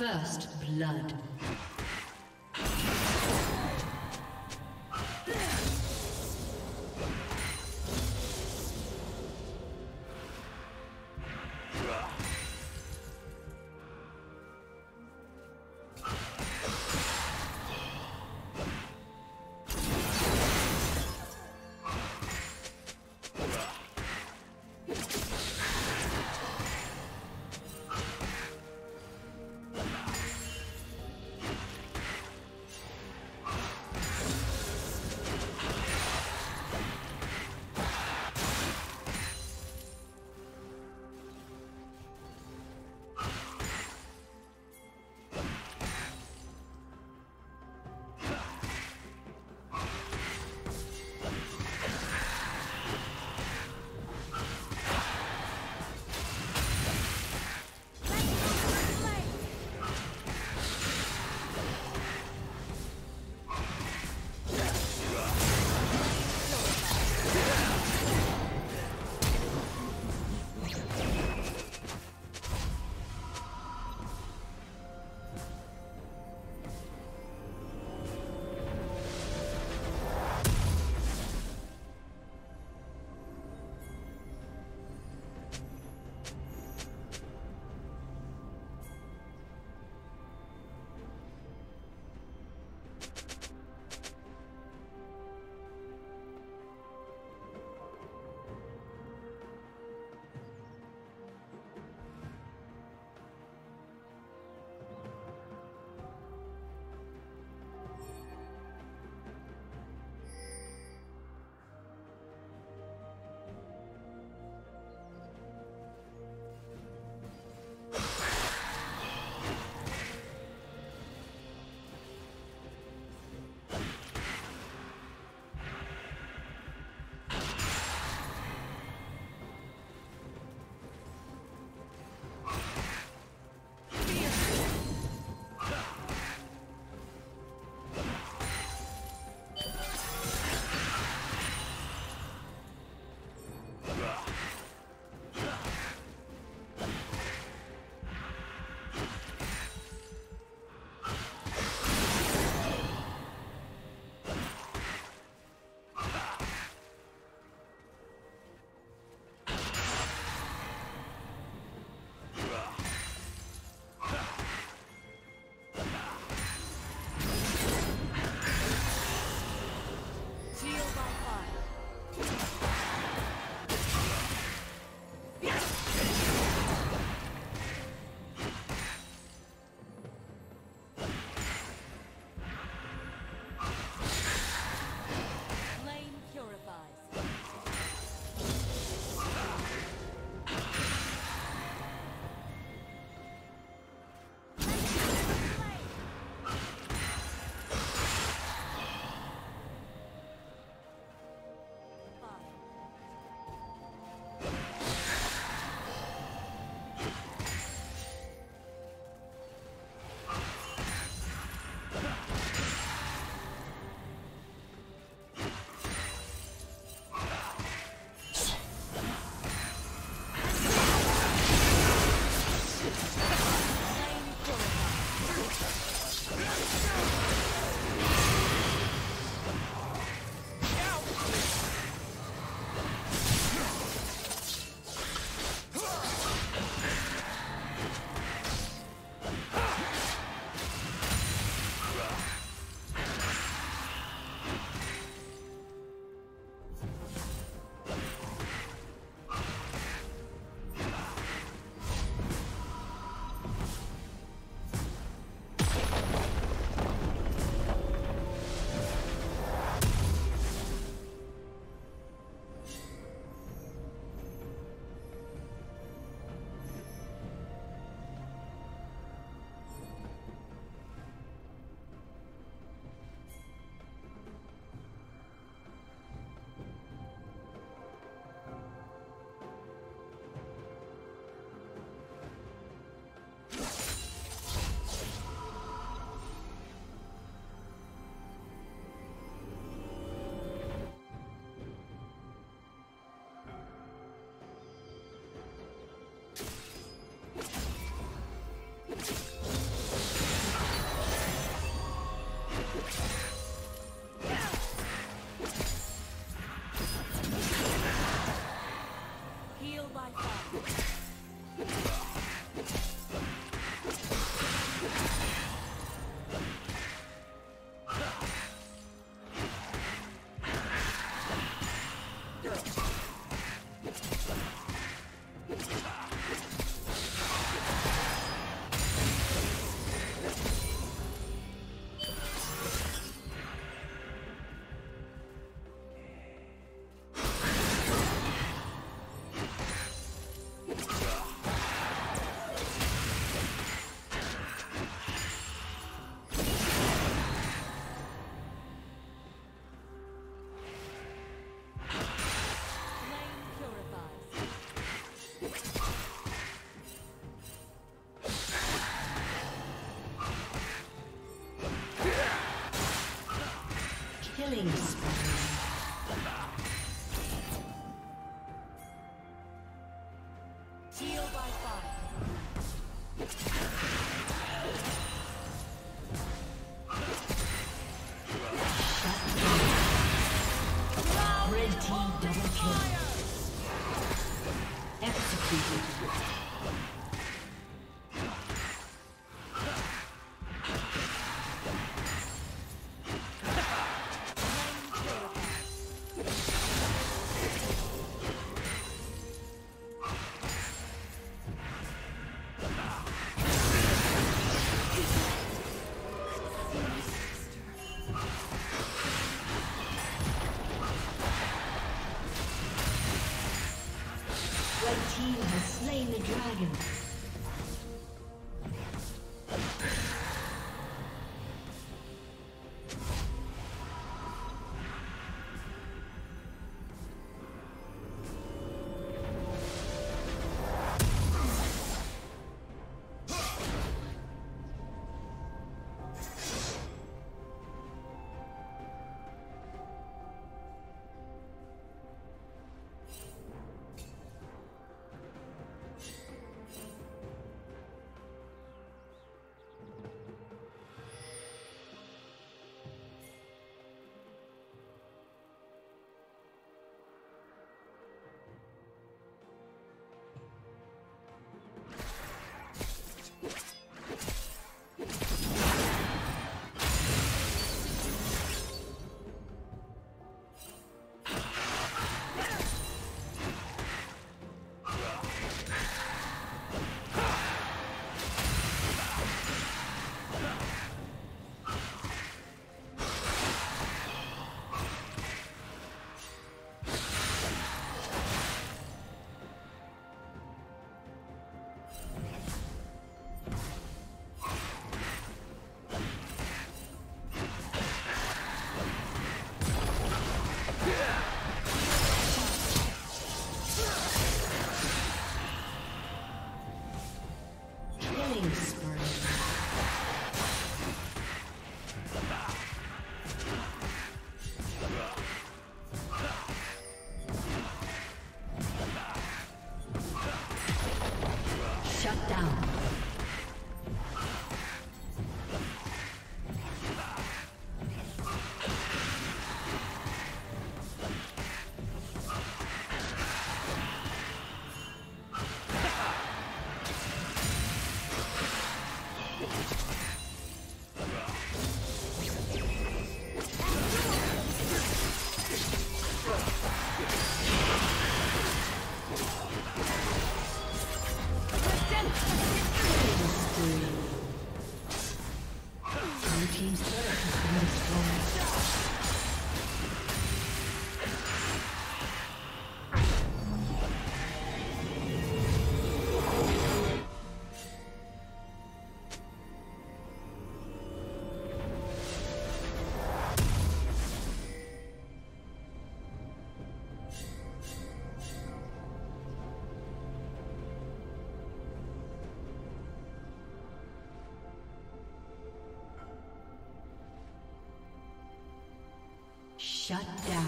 First blood. Dragon. Shut down.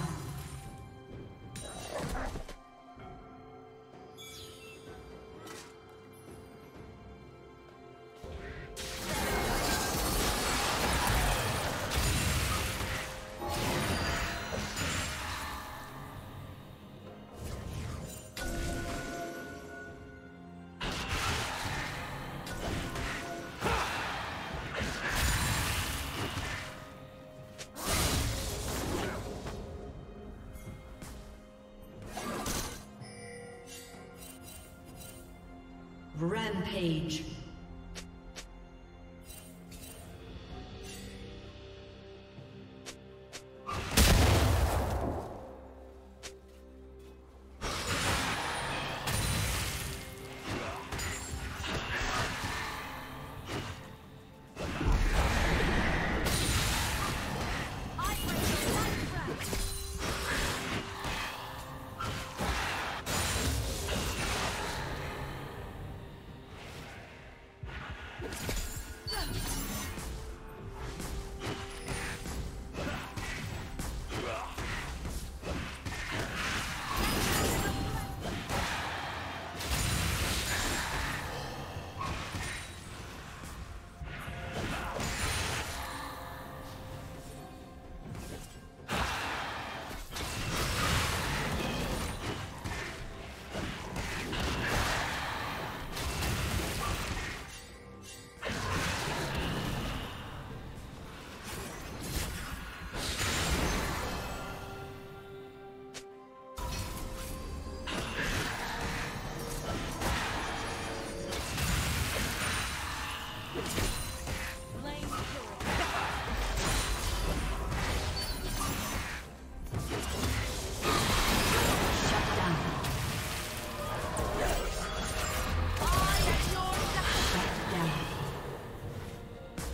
Rampage.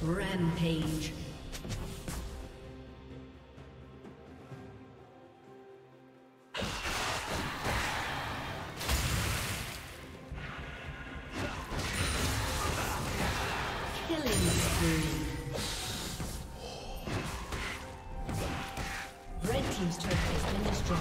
Rampage. Killing spree. Red team's turret has been destroyed.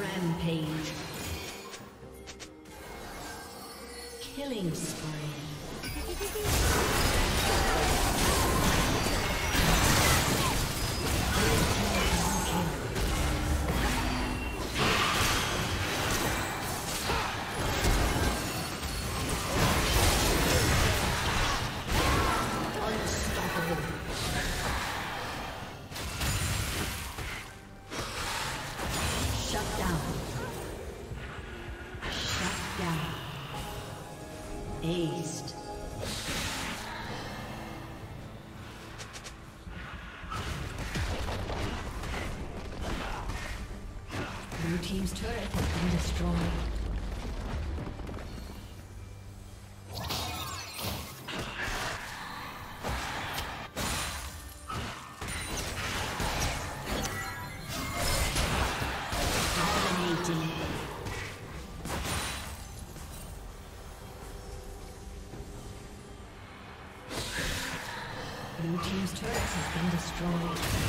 Rampage. Killing spree. Blue team's turret has been destroyed. Blue team's turret has been destroyed.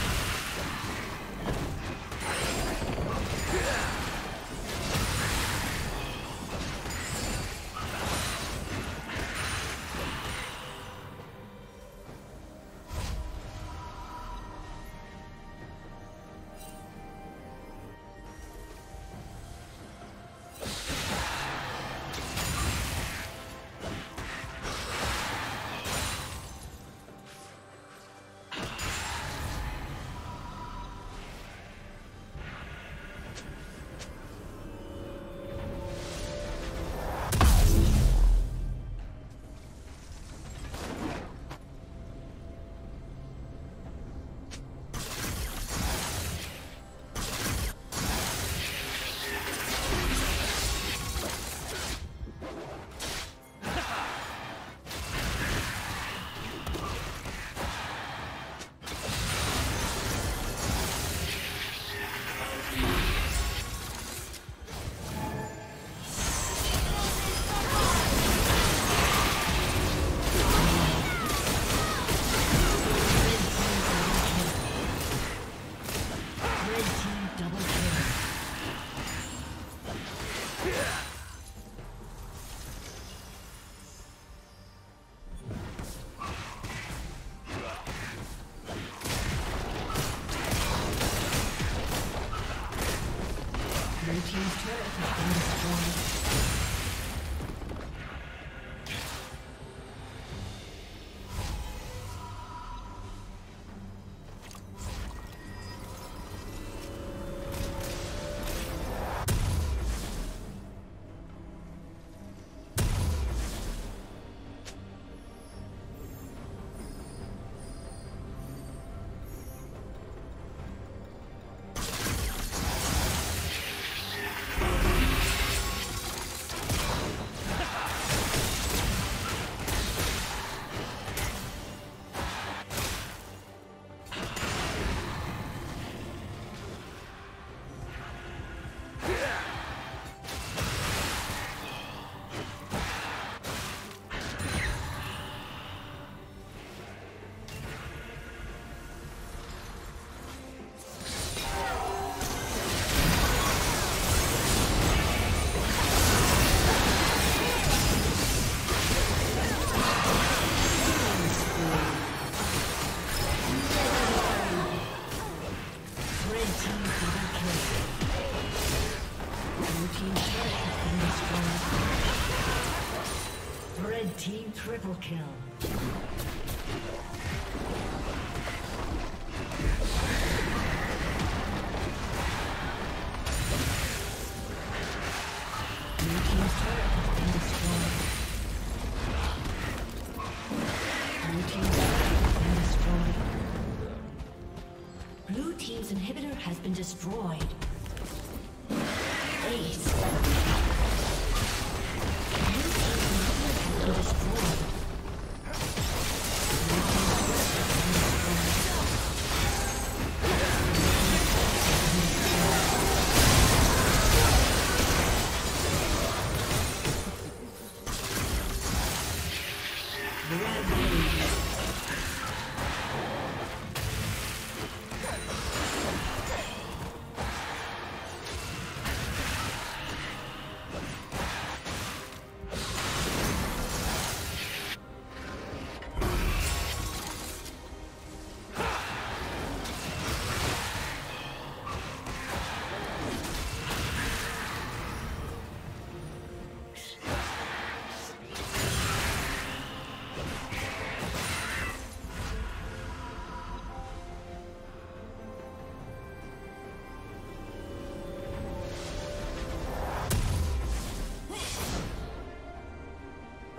Triple kill. Blue team's inhibitor has been destroyed.